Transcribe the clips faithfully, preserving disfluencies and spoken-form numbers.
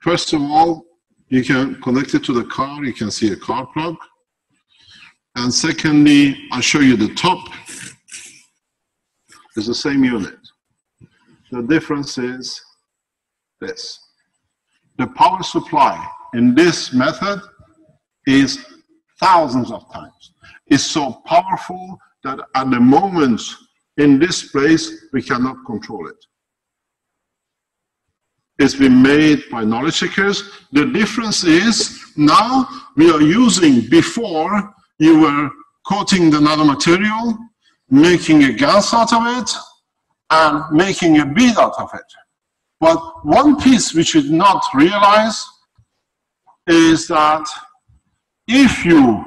First of all, you can connect it to the car, you can see a car plug. And secondly, I'll show you the top. It's the same unit. The difference is this. The power supply in this method is thousands of times. It's so powerful that at the moment in this place we cannot control it. It's been made by knowledge seekers. The difference is now we are using, before you were coating the nanomaterial, making a gas out of it, and making a bead out of it. But one piece we should not realize is that if you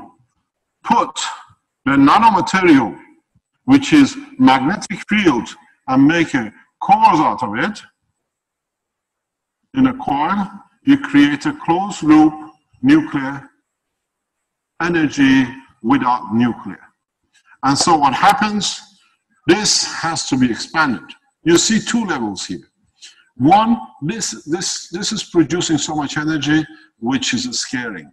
put the nanomaterial, which is magnetic field, and make a core out of it, in a coil, you create a closed loop nuclear energy without nuclear. And so what happens, this has to be expanded. You see two levels here. One, this, this, this is producing so much energy, which is scaring.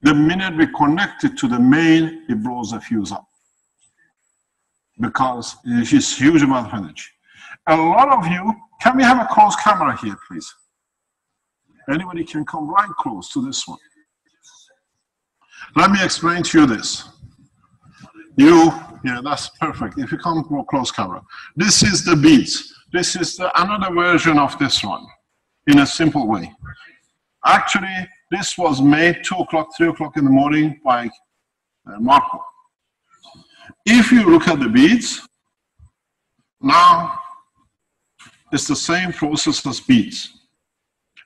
The minute we connect it to the main, it blows the fuse up. Because it's a huge amount of energy. A lot of you, can we have a close camera here, please? Anybody can come right close to this one. Let me explain to you this. You, yeah, that's perfect. If you come more close camera. This is the beads. This is the, another version of this one, in a simple way. Actually, this was made two o'clock, three o'clock in the morning by uh, Marco. If you look at the beads, now, it's the same process as beads.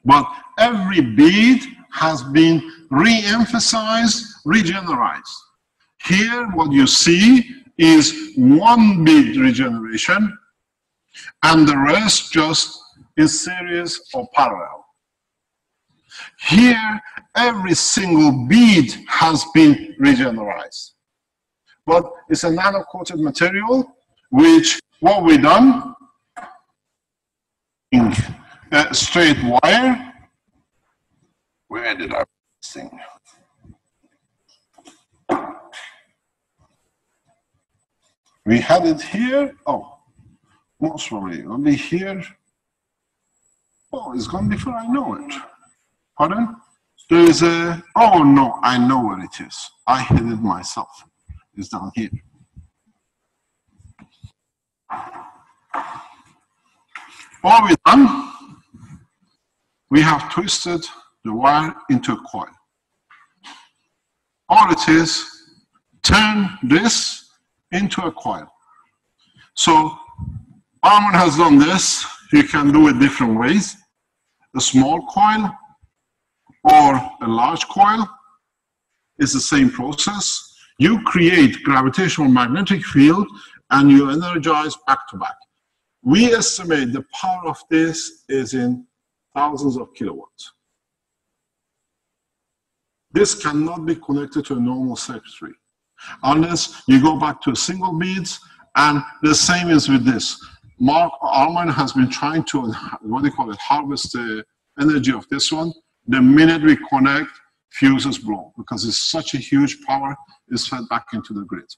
But every bead has been re-emphasized, regenerized. Here, what you see is one bead regeneration, and the rest just in series or parallel. Here, every single bead has been regenerized. But it's a nano-coated material, which, what we've done, a straight wire. Where did I put this thing? We had it here. Oh, most probably it'll be here. Oh, it's gone before I know it. Pardon? There is a. Oh no, I know where it is. I hid it myself. It's down here. All we've done, we have twisted the wire into a coil. All it is, turn this into a coil. So Armand has done this. You can do it different ways. A small coil or a large coil is the same process. You create gravitational magnetic field and you energize back to back. We estimate the power of this is in thousands of kilowatts. This cannot be connected to a normal circuitry, unless you go back to single beads, and the same is with this. Mark Armand has been trying to, what do you call it, harvest the energy of this one. The minute we connect, fuses blow, because it's such a huge power, it's fed back into the grid.